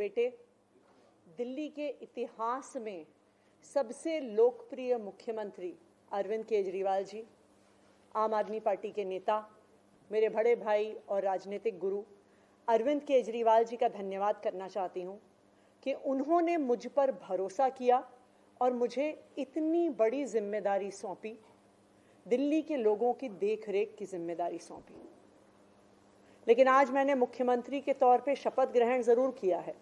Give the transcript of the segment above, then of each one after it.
बेटे दिल्ली के इतिहास में सबसे लोकप्रिय मुख्यमंत्री अरविंद केजरीवाल जी, आम आदमी पार्टी के नेता, मेरे बड़े भाई और राजनीतिक गुरु अरविंद केजरीवाल जी का धन्यवाद करना चाहती हूँ कि उन्होंने मुझ पर भरोसा किया और मुझे इतनी बड़ी जिम्मेदारी सौंपी, दिल्ली के लोगों की देखरेख की जिम्मेदारी सौंपी। लेकिन आज मैंने मुख्यमंत्री के तौर पे शपथ ग्रहण ज़रूर किया है,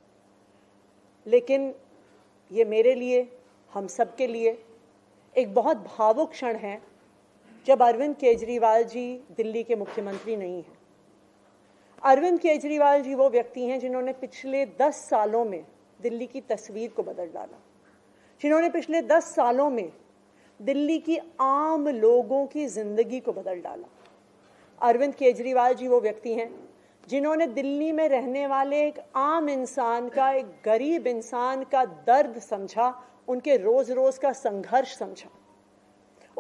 लेकिन ये मेरे लिए, हम सब के लिए एक बहुत भावुक क्षण है जब अरविंद केजरीवाल जी दिल्ली के मुख्यमंत्री नहीं हैं। अरविंद केजरीवाल जी वो व्यक्ति हैं जिन्होंने पिछले 10 सालों में दिल्ली की तस्वीर को बदल डाला, जिन्होंने पिछले 10 सालों में दिल्ली की आम लोगों की ज़िंदगी को बदल डाला। अरविंद केजरीवाल जी वो व्यक्ति हैं जिन्होंने दिल्ली में रहने वाले एक आम इंसान का, एक गरीब इंसान का दर्द समझा, उनके रोज़ का संघर्ष समझा।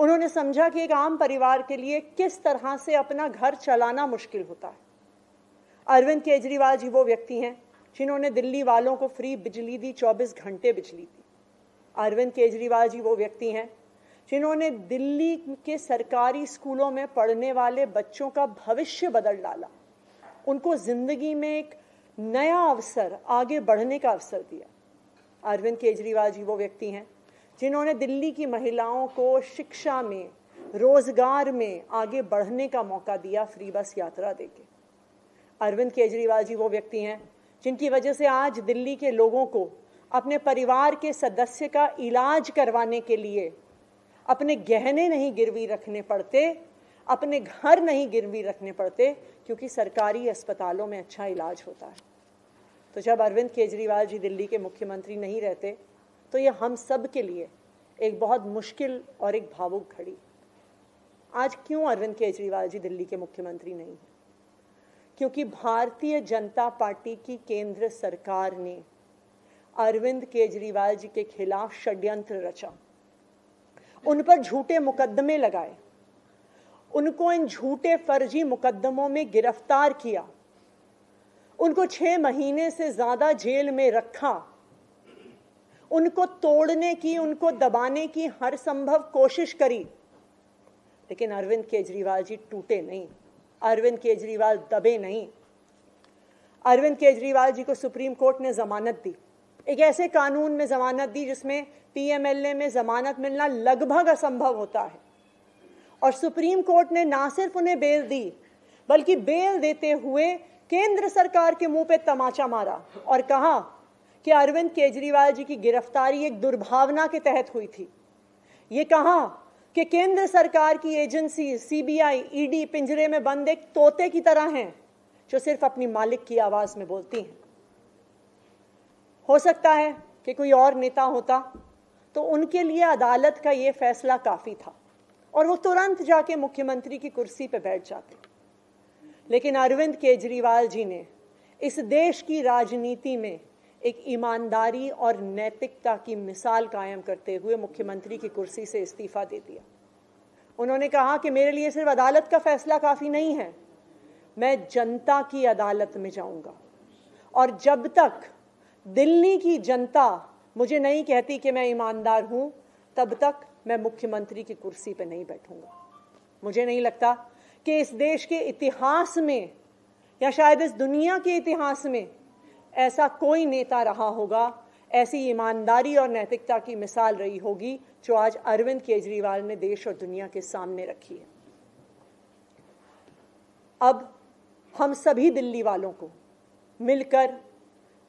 उन्होंने समझा कि एक आम परिवार के लिए किस तरह से अपना घर चलाना मुश्किल होता है। अरविंद केजरीवाल जी वो व्यक्ति हैं जिन्होंने दिल्ली वालों को फ्री बिजली दी, 24 घंटे बिजली दी। अरविंद केजरीवाल जी वो व्यक्ति हैं जिन्होंने दिल्ली के सरकारी स्कूलों में पढ़ने वाले बच्चों का भविष्य बदल डाला, उनको ज़िंदगी में एक नया अवसर, आगे बढ़ने का अवसर दिया। अरविंद केजरीवाल जी वो व्यक्ति हैं जिन्होंने दिल्ली की महिलाओं को शिक्षा में, रोज़गार में आगे बढ़ने का मौका दिया फ्री बस यात्रा देके। अरविंद केजरीवाल जी वो व्यक्ति हैं जिनकी वजह से आज दिल्ली के लोगों को अपने परिवार के सदस्य का इलाज करवाने के लिए अपने गहने नहीं गिरवी रखने पड़ते, अपने घर नहीं गिरवी रखने पड़ते, क्योंकि सरकारी अस्पतालों में अच्छा इलाज होता है। तो जब अरविंद केजरीवाल जी दिल्ली के मुख्यमंत्री नहीं रहते तो ये हम सब के लिए एक बहुत मुश्किल और एक भावुक घड़ी। आज क्यों अरविंद केजरीवाल जी दिल्ली के मुख्यमंत्री नहीं हैं? क्योंकि भारतीय जनता पार्टी की केंद्र सरकार ने अरविंद केजरीवाल जी के खिलाफ षड्यंत्र रचा, उन पर झूठे मुकदमे लगाए, उनको इन झूठे फर्जी मुकदमों में गिरफ्तार किया, उनको 6 महीने से ज़्यादा जेल में रखा, उनको तोड़ने की, उनको दबाने की हर संभव कोशिश करी। लेकिन अरविंद केजरीवाल जी टूटे नहीं, अरविंद केजरीवाल दबे नहीं। अरविंद केजरीवाल जी को सुप्रीम कोर्ट ने जमानत दी, एक ऐसे कानून में जमानत दी जिसमें पीएमएलए में जमानत मिलना लगभग असंभव होता है। और सुप्रीम कोर्ट ने ना सिर्फ उन्हें बेल दी, बल्कि बेल देते हुए केंद्र सरकार के मुंह पे तमाचा मारा और कहा कि अरविंद केजरीवाल जी की गिरफ्तारी एक दुर्भावना के तहत हुई थी। ये कहा कि केंद्र सरकार की एजेंसी सीबीआई, ईडी पिंजरे में बंद एक तोते की तरह हैं जो सिर्फ अपनी मालिक की आवाज में बोलती हैं। हो सकता है कि कोई और नेता होता तो उनके लिए अदालत का ये फैसला काफ़ी था और वो तुरंत जाके मुख्यमंत्री की कुर्सी पर बैठ जाते, लेकिन अरविंद केजरीवाल जी ने इस देश की राजनीति में एक ईमानदारी और नैतिकता की मिसाल कायम करते हुए मुख्यमंत्री की कुर्सी से इस्तीफा दे दिया। उन्होंने कहा कि मेरे लिए सिर्फ अदालत का फैसला काफ़ी नहीं है, मैं जनता की अदालत में जाऊंगा और जब तक दिल्ली की जनता मुझे नहीं कहती कि मैं ईमानदार हूं, तब तक मैं मुख्यमंत्री की कुर्सी पर नहीं बैठूंगा। मुझे नहीं लगता कि इस देश के इतिहास में या शायद इस दुनिया के इतिहास में ऐसा कोई नेता रहा होगा, ऐसी ईमानदारी और नैतिकता की मिसाल रही होगी जो आज अरविंद केजरीवाल ने देश और दुनिया के सामने रखी है। अब हम सभी दिल्ली वालों को मिलकर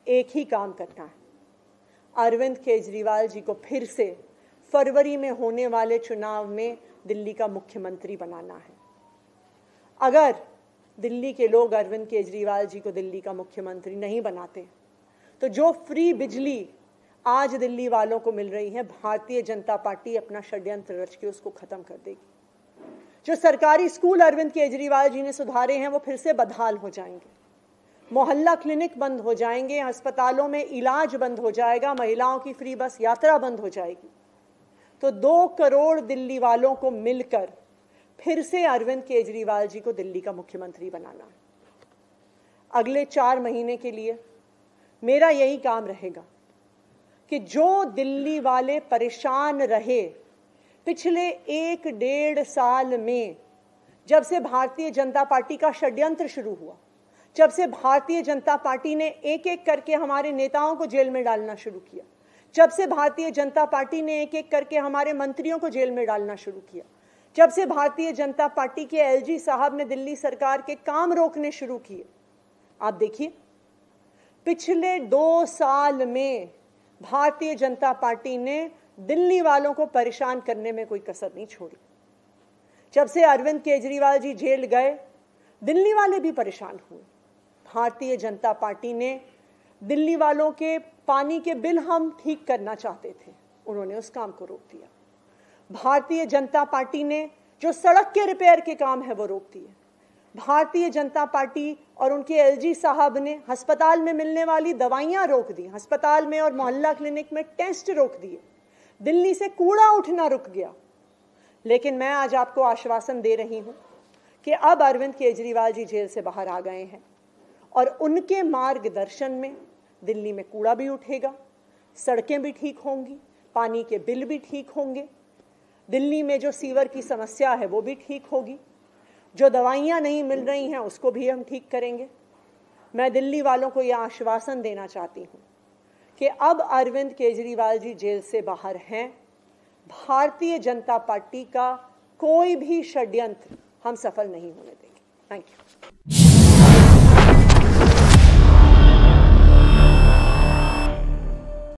एक ही काम करना है, अरविंद केजरीवाल जी को फिर से फरवरी में होने वाले चुनाव में दिल्ली का मुख्यमंत्री बनाना है। अगर दिल्ली के लोग अरविंद केजरीवाल जी को दिल्ली का मुख्यमंत्री नहीं बनाते तो जो फ्री बिजली आज दिल्ली वालों को मिल रही है, भारतीय जनता पार्टी अपना षड्यंत्र रच के उसको ख़त्म कर देगी। जो सरकारी स्कूल अरविंद केजरीवाल जी ने सुधारे हैं वो फिर से बदहाल हो जाएंगे, मोहल्ला क्लिनिक बंद हो जाएंगे, अस्पतालों में इलाज बंद हो जाएगा, महिलाओं की फ्री बस यात्रा बंद हो जाएगी। तो 2 करोड़ दिल्ली वालों को मिलकर फिर से अरविंद केजरीवाल जी को दिल्ली का मुख्यमंत्री बनाना है। अगले 4 महीने के लिए मेरा यही काम रहेगा कि जो दिल्ली वाले परेशान रहे पिछले एक डेढ़ साल में, जब से भारतीय जनता पार्टी का षड्यंत्र शुरू हुआ, जब से भारतीय जनता पार्टी ने एक एक करके हमारे नेताओं को जेल में डालना शुरू किया, जब से भारतीय जनता पार्टी ने एक एक करके हमारे मंत्रियों को जेल में डालना शुरू किया, जब से भारतीय जनता पार्टी के एलजी साहब ने दिल्ली सरकार के काम रोकने शुरू किए, आप देखिए पिछले 2 साल में भारतीय जनता पार्टी ने दिल्ली वालों को परेशान करने में कोई कसर नहीं छोड़ी। जब से अरविंद केजरीवाल जी जेल गए, दिल्ली वाले भी परेशान हुए। भारतीय जनता पार्टी ने दिल्ली वालों के पानी के बिल हम ठीक करना चाहते थे, उन्होंने उस काम को रोक दिया। भारतीय जनता पार्टी ने जो सड़क के रिपेयर के काम है वो रोक दिए। भारतीय जनता पार्टी और उनके एलजी साहब ने अस्पताल में मिलने वाली दवाइयाँ रोक दी, अस्पताल में और मोहल्ला क्लिनिक में टेस्ट रोक दिए, दिल्ली से कूड़ा उठना रुक गया। लेकिन मैं आज आपको आश्वासन दे रही हूँ कि अब अरविंद केजरीवाल जी जेल से बाहर आ गए हैं और उनके मार्गदर्शन में दिल्ली में कूड़ा भी उठेगा, सड़कें भी ठीक होंगी, पानी के बिल भी ठीक होंगे, दिल्ली में जो सीवर की समस्या है वो भी ठीक होगी, जो दवाइयाँ नहीं मिल रही हैं उसको भी हम ठीक करेंगे। मैं दिल्ली वालों को ये आश्वासन देना चाहती हूँ कि अब अरविंद केजरीवाल जी जेल से बाहर हैं, भारतीय जनता पार्टी का कोई भी षड्यंत्र हम सफल नहीं होने देंगे। Thank you.